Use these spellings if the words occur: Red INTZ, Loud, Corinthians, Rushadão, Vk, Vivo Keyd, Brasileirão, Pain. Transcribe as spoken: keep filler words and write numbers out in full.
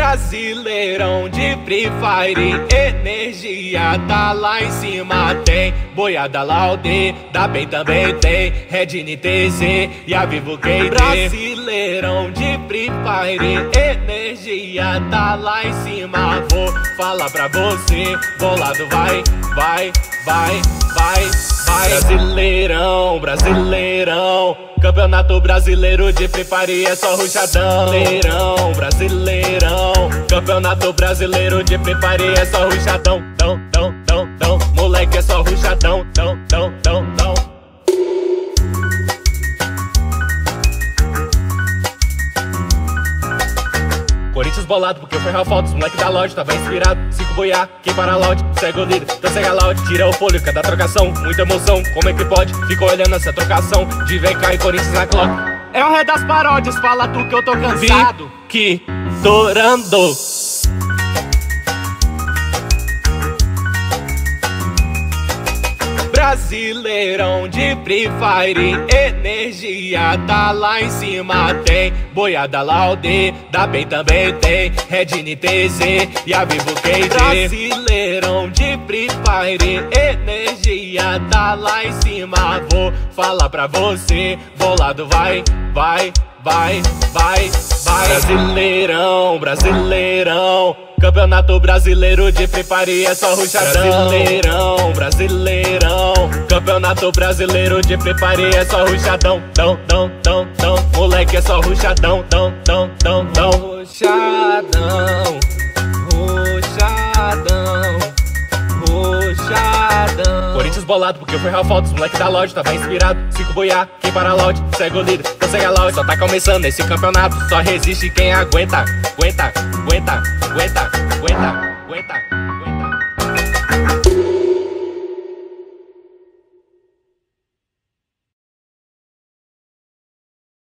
Brasileirão de Free Fire, energia tá lá em cima. Tem boiada Loud, da Pain também tem Red I N T Z e a Vivo Keyd. Brasileirão de Free Fire, energia tá lá em cima. Vou falar pra você, bolado vai, vai, vai, vai, vai. Brasileirão, brasileirão, campeonato brasileiro de Free Fire é só ruxadão. Brasileirão, brasileirão, campeonato brasileiro de Free Fire é só ruxadão. Tão, tão, tão, tão, moleque é só ruxadão. Tão, tão, tão, tão. Corinthians bolado porque foi falta, os moleque da Loud tava inspirado. Cinco boiar, quem para a Loud, segue o líder, então segue a Loud. Tira o fôlego, cada trocação, muita emoção, como é que pode? Fica olhando essa trocação de Vk e Corinthians na clock. É o rei das paródias, fala tu que eu tô cansado. Vk, torando. Brasileirão de Free Fire, energia tá lá em cima. Tem boiada Loud, da Pain também tem Red I N T Z e a Vivo Keyd. Brasileirão de Free Fire, energia tá lá em cima. Vou falar pra você, bolado vai, vai, vai, vai, vai. Brasileirão, brasileirão, campeonato brasileiro de Free Fire é só ruxadão. Brasileirão, brasileirão, campeonato brasileiro de Free Fire é só ruxadão. Tão, tão, tão, tão, moleque é só ruxadão. Tão, tão, tão, tão. Ruxadão, ruxadão, ruxadão. Corinthians bolado porque foi falta, os moleque da Loud tava inspirado. Cinco boiar, quem para a Loud, segue o líder, então segue a Loud. Só tá começando esse campeonato, só resiste quem aguenta. Aguenta, aguenta, aguenta, aguenta, aguenta.